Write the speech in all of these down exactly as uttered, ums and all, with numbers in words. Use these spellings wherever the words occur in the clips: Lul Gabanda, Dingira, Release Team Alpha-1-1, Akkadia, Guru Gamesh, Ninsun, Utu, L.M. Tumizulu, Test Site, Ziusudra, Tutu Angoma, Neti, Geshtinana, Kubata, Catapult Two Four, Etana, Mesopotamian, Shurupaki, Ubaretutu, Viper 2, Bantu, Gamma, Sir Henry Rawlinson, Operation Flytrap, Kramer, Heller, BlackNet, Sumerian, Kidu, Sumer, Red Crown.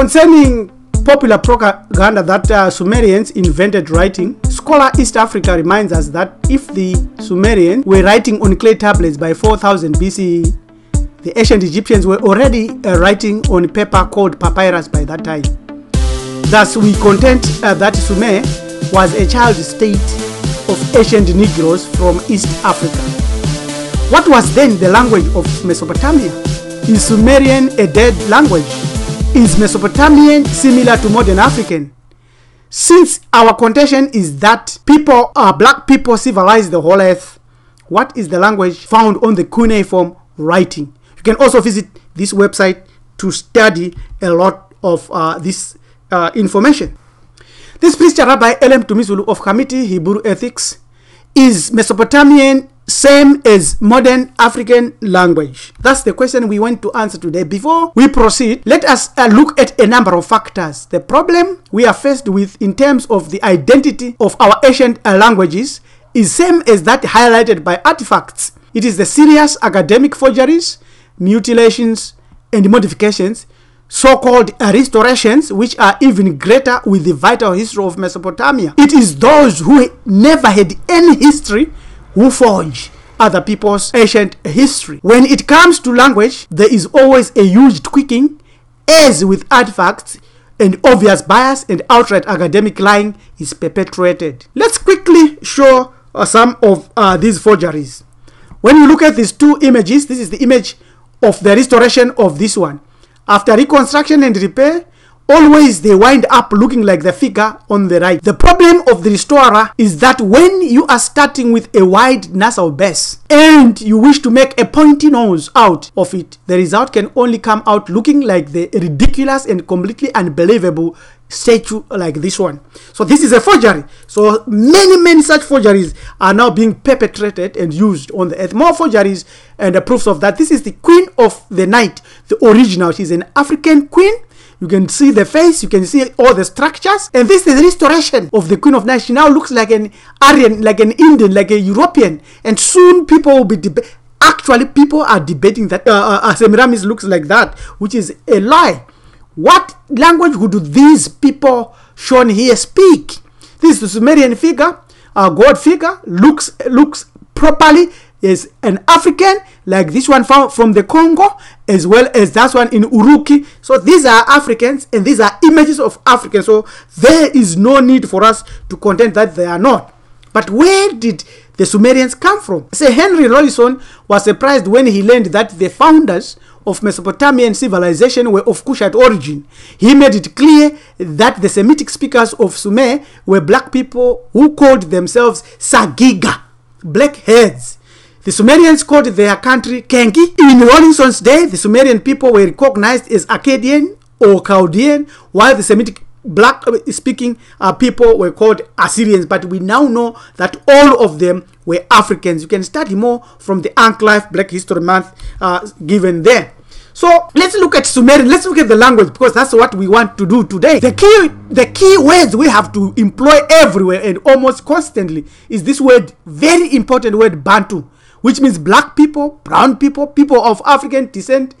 Concerning popular propaganda that uh, Sumerians invented writing, scholar East Africa reminds us that if the Sumerians were writing on clay tablets by four thousand B C E, the ancient Egyptians were already uh, writing on paper called papyrus by that time. Thus, we contend uh, that Sumer was a child state of ancient Negroes from East Africa. What was then the language of Mesopotamia? Is Sumerian a dead language? Is Mesopotamian similar to modern African? Since our contention is that people, uh, black people civilized the whole earth, what is the language found on the cuneiform writing? You can also visit this website to study a lot of uh, this uh, information. This preacher Rabbi L M Tumizulu of Khamiti Hebrew Ethics, is Mesopotamian same as modern African language? That's the question we want to answer today. Before we proceed, let us uh, look at a number of factors. The problem we are faced with in terms of the identity of our ancient uh, languages is same as that highlighted by artifacts. It is the serious academic forgeries, mutilations, and modifications, so-called uh, restorations, which are even greater with the vital history of Mesopotamia. It is those who never had any history who forge other people's ancient history. When it comes to language, there is always a huge tweaking, as with artifacts, and obvious bias and outright academic lying is perpetuated. Let's quickly show uh, some of uh, these forgeries. When you look at these two images, this is the image of the restoration of this one. After reconstruction and repair, always they wind up looking like the figure on the right. The problem of the restorer is that when you are starting with a wide nasal base and you wish to make a pointy nose out of it, the result can only come out looking like the ridiculous and completely unbelievable statue like this one. So this is a forgery. So many, many such forgeries are now being perpetrated and used on the earth. More forgeries and the proofs of that. This is the Queen of the Night, the original. She's an African queen. You can see the face, you can see all the structures. And this is the restoration of the Queen of Night. She now looks like an Aryan, like an Indian, like a European. And soon people will be debating. Actually, people are debating that uh, uh, Semiramis looks like that, which is a lie. What language would these people shown here speak? This is the Sumerian figure, a god figure, looks, looks properly is an African, like this one found from the Congo, as well as that one in Uruki. So these are Africans, and these are images of Africans. So there is no need for us to contend that they are not. But where did the Sumerians come from? Sir Henry Rawlinson was surprised when he learned that the founders of Mesopotamian civilization were of Kushite origin. He made it clear that the Semitic speakers of Sumer were black people who called themselves Sagiga, blackheads. The Sumerians called their country Kengi. In Rawlinson's day, the Sumerian people were recognized as Akkadian or Chaldean, while the Semitic black-speaking uh, people were called Assyrians. But we now know that all of them were Africans. You can study more from the Anklife Black History Month uh, given there. So let's look at Sumerian. Let's look at the language, because that's what we want to do today. The key, the key words we have to employ everywhere and almost constantly is this word, very important word, Bantu, which means black people, brown people, people of African descent,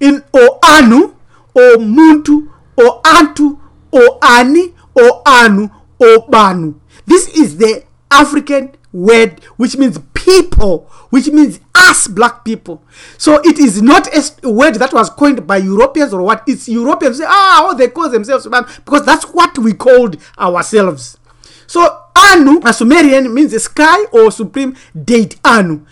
in or Anu, or Muntu, or Antu, or Ani, or Anu, or Banu. This is the African word, which means people, which means us black people. So it is not a word that was coined by Europeans or what. It's Europeans say, ah, oh, they call themselves, because that's what we called ourselves. So Anu, a Sumerian, means the sky or supreme deity Anu.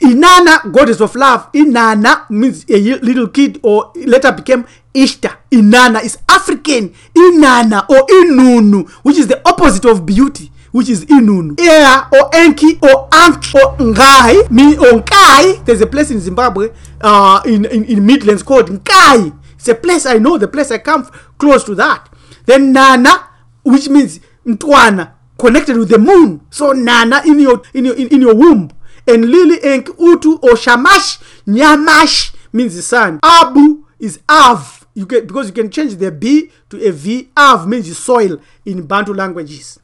Inanna, goddess of love. Inanna means a little kid, or later became Ishtar. Inanna is African. Inanna or Inunu, which is the opposite of beauty, which is Inunu. Ea or Enki or Ank or Ngai, means Nkai. There's a place in Zimbabwe, uh, in, in, in Midlands called Nkai. It's a place I know, the place I come close to that. Then Nana, which means Mtwana, connected with the moon. So Nana in your in your in, in your womb. And Lily Enk Utu or Shamash, Nyamash means the sun. Abu is Av. You can, because you can change the B to a V. Av means soil in Bantu languages.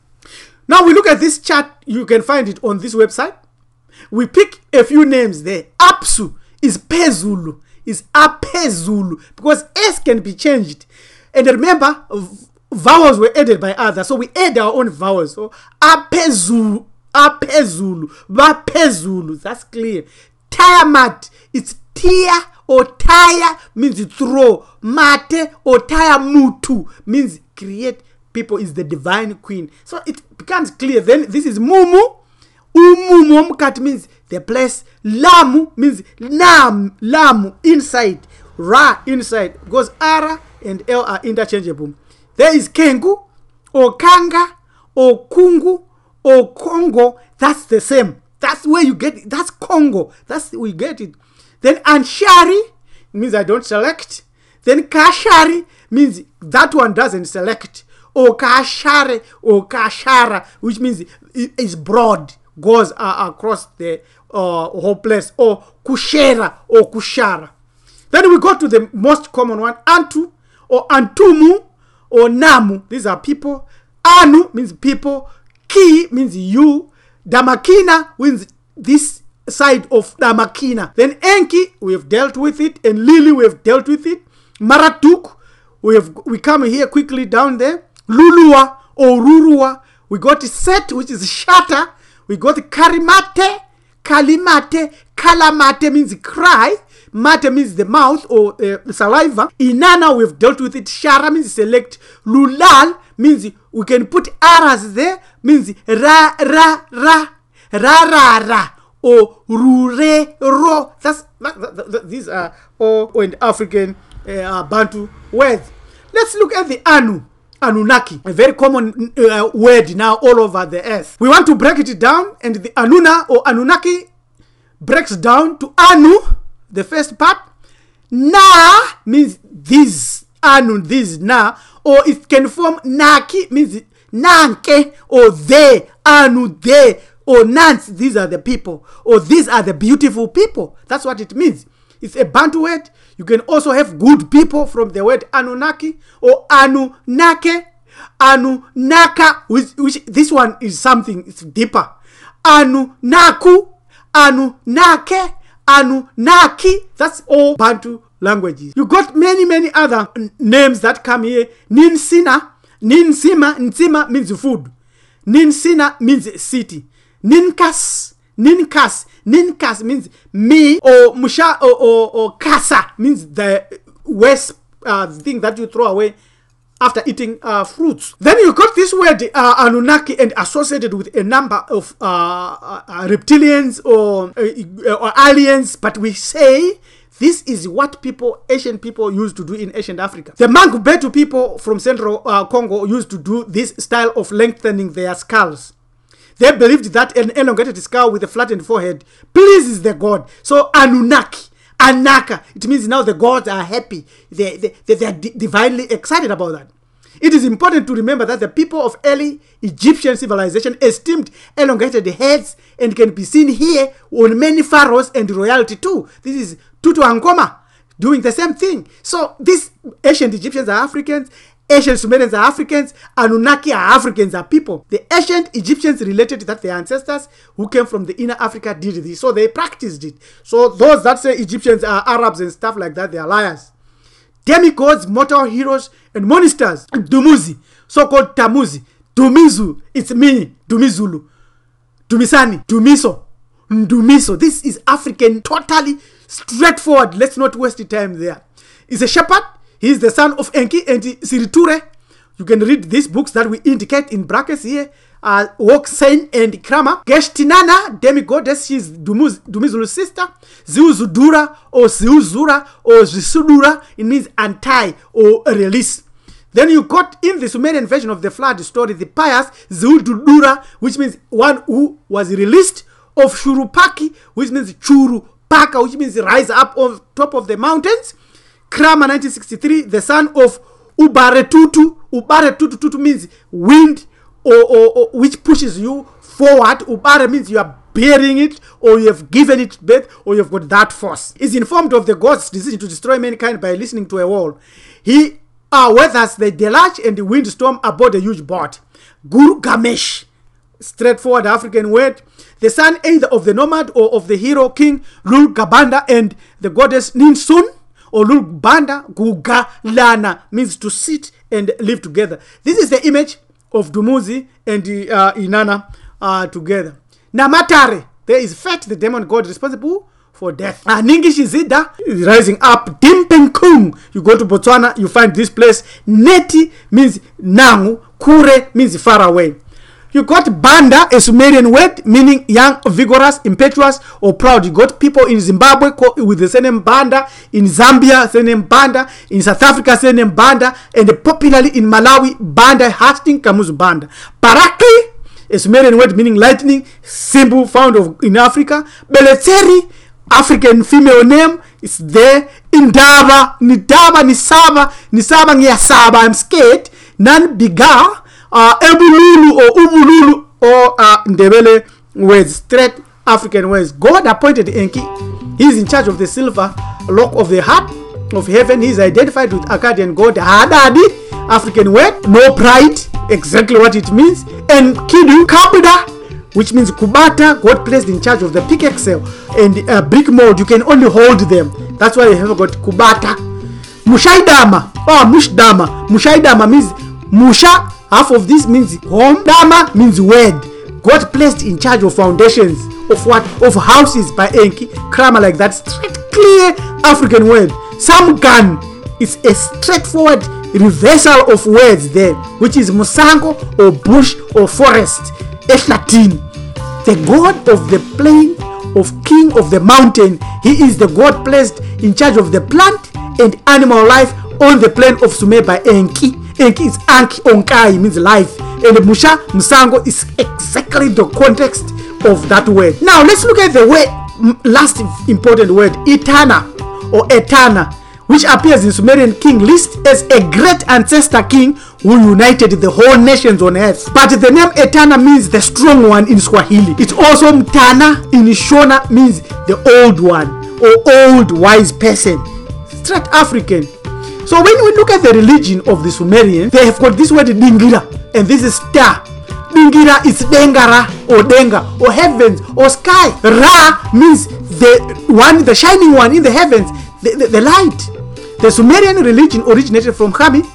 Now we look at this chart, you can find it on this website. We pick a few names there. Apsu is Pezulu, is Apezulu, because S can be changed. And remember, vowels were added by others, so we add our own vowels. So apezulu, apezulu, bapezulu, that's clear. Tiamat, it's tia or tire means throw. Mate or tire mutu means create people, is the divine queen. So it becomes clear. Then this is mumu. Umumu kat means the place. Lamu means nam, lamu, inside. Ra, inside. Because ara and l are interchangeable. There is kengu, or kanga, or kungu, or Congo. That's the same. That's where you get it. That's Congo. That's we get it. Then anshari means I don't select. Then kashari means that one doesn't select. Or kashare or kashara, which means it's broad, goes uh, across the uh, whole place. Or kushera or kushara. Then we go to the most common one, antu or antumu or namu. These are people. Anu means people. Ki means you. Damakina means this side of Damakina. Then Enki, we have dealt with it. And Lili, we have dealt with it. Maratuk, we have we come here quickly down there. Lulua or Rurua. We got Set, which is shatter. We got Karimate, Kalimate. Kalamate means cry. Mate means the mouth or uh, saliva. Inanna, we've dealt with it. Shara means select. Lulal means we can put aras there. Means ra, ra, ra, ra, ra, ra. Or rure, ro. That's, that, that, that, these are all in African uh, Bantu words. Let's look at the Anu. Anunnaki, a very common uh, word now all over the earth. We want to break it down, and the Anuna or Anunnaki breaks down to Anu, the first part. Na means this, Anu, this, na. Or it can form Naki, means Nanke, or they, Anu, they, or Nans, these are the people, or these are the beautiful people. That's what it means. It's a Bantu word. You can also have good people from the word Anunnaki, or Anunnake, Anunnaka, which, which this one is something, it's deeper. Anunnaku, Anunnake, Anunnaki, that's all Bantu languages. You got many, many other names that come here. Ninsina, Ninsima, Nsima means food. Ninsina means city. Ninkas, Ninkas, Ninkas means me, or Musha, or, or, or Kasa means the waste uh, thing that you throw away after eating uh, fruits. Then you got this word uh, Anunnaki, and associated with a number of uh, uh, reptilians or, uh, or aliens, but we say this is what people, ancient people used to do in ancient Africa. The Mangbetu people from Central uh, Congo used to do this style of lengthening their skulls. They believed that an elongated skull with a flattened forehead pleases the god. So Anunnaki. Anaka. It means now the gods are happy. They, they, they, they are divinely excited about that. It is important to remember that the people of early Egyptian civilization esteemed elongated heads, and can be seen here on many pharaohs and royalty too. This is Tutu Angoma doing the same thing. So these ancient Egyptians are Africans. Ancient Sumerians are Africans. Anunnaki are Africans, are people. The ancient Egyptians related that their ancestors who came from the inner Africa did this. So they practiced it. So those that say Egyptians are Arabs and stuff like that, they are liars. Demigods, mortal heroes, and monsters. Dumuzi, so-called Tammuz. Dumizu, it's me. Dumizulu. Dumisani. Dumiso. Dumiso. This is African, totally straightforward. Let's not waste time there. It's a shepherd. He is the son of Enki and Siriture. You can read these books that we indicate in brackets here. Uh, Woksen and Kramer. Geshtinana, demigoddess, she is Dumuz, Dumizulu's sister. Ziusudra or Ziusudra or Ziusudra, it means untie or release. Then you got in the Sumerian version of the flood story, the pious Ziusudra, which means one who was released, of Shurupaki, which means Churupaka, which means rise up on top of the mountains. Kramer nineteen sixty-three, the son of Ubaretutu. Ubaretutu tutu means wind, or, or, or which pushes you forward. Ubare means you are bearing it, or you have given it birth, or you have got that force. Is informed of the god's decision to destroy mankind by listening to a wall. He uh, weathers the deluge and the windstorm aboard a huge boat. Guru Gamesh, straightforward African word. The son either of the nomad or of the hero king Lul Gabanda, and the goddess Ninsun, or Lul Gabanda, Gugalana, means to sit and live together. This is the image of Dumuzi and uh, Inanna uh, together. Namatare, there is Fat, the demon god responsible for death. Uh, Ningishizida is rising up. Dimpenkung, you go to Botswana, you find this place. Neti means Nangu, Kure means far away. You got Banda, a Sumerian word meaning young, vigorous, impetuous, or proud. You got people in Zimbabwe with the same name Banda, in Zambia, same name Banda, in South Africa, same name Banda, and popularly in Malawi, Banda, Hastings, Kamuzu Banda. Paraki, a Sumerian word meaning lightning, symbol found of, in Africa. Beleteri, African female name, is there. Indaba, Nidaba, Nisaba, Nisaba, Nyasaba, I'm scared. Nan Biga. Uh, Ebululu or Ubululu or uh, Ndebele words, straight African words. God appointed Enki. He is in charge of the silver lock of the heart of heaven. He is identified with Akkadian God Hadadi, African word, no pride, exactly what it means. And Kidu Kabuda, which means Kubata, God placed in charge of the pickaxe and uh, brick mold. You can only hold them. That's why you have got Kubata. Mushaidama, oh Mushdama. Mushaidama means Musha. Half of this means home. Dama means word. God placed in charge of foundations. Of what? Of houses by Enki. Kramer, like that. Straight, clear African word. Samgan is a straightforward reversal of words there, which is musango or bush or forest. Ehlatin. The god of the plain, of king of the mountain. He is the god placed in charge of the plant and animal life on the plain of Sumer by Enki. Enki is Anki, Onkai means life, and Musha, Musango is exactly the context of that word. Now let's look at the word, last important word, Etana or Etana, which appears in Sumerian king list as a great ancestor king who united the whole nations on earth. But the name Etana means the strong one in Swahili. It's also Mtana in Shona means the old one or old wise person, straight African. So when we look at the religion of the Sumerians, they have got this word Dingira, and this is star. Dingira is Dengara or Denga or heavens or sky. Ra means the one, the shining one in the heavens, the, the, the light. The Sumerian religion originated from Khami.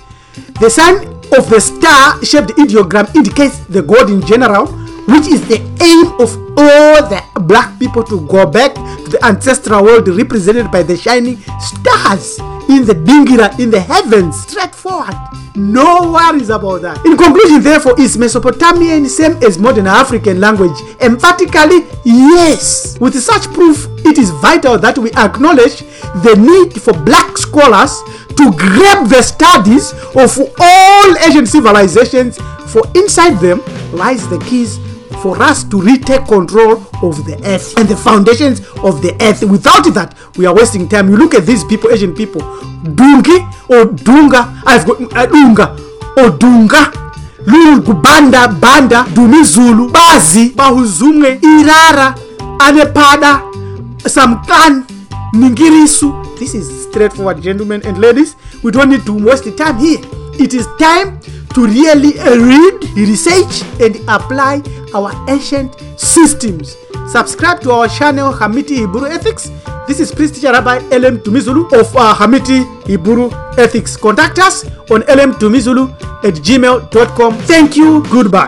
The sign of the star-shaped ideogram indicates the god in general, which is the aim of all the black people to go back to the ancestral world represented by the shining stars in the Dingira, in the heavens. Straightforward, no worries about that. In conclusion, therefore, is Mesopotamian same as modern African language? Emphatically, yes. With such proof, it is vital that we acknowledge the need for black scholars to grab the studies of all Asian civilizations, for inside them lies the keys for us to retake control of the earth and the foundations of the earth. Without that, we are wasting time. You look at these people, Asian people, Dungi or Dunga, I've got Dunga or Dunga, Lul Gabanda, Banda, Dumizulu, Bazi, Bahuzumwe, Irara, Anepada, Samkan, Ningirisu. This is straightforward, gentlemen and ladies. We don't need to waste the time here. It is time to really read, research, and apply our ancient systems. Subscribe to our channel, Khamiti Hebrew Ethics. This is Priest Teacher Rabbi L M Tumizulu of uh, Khamiti Hebrew Ethics. Contact us on L M Tumizulu at gmail dot com. Thank you. Goodbye.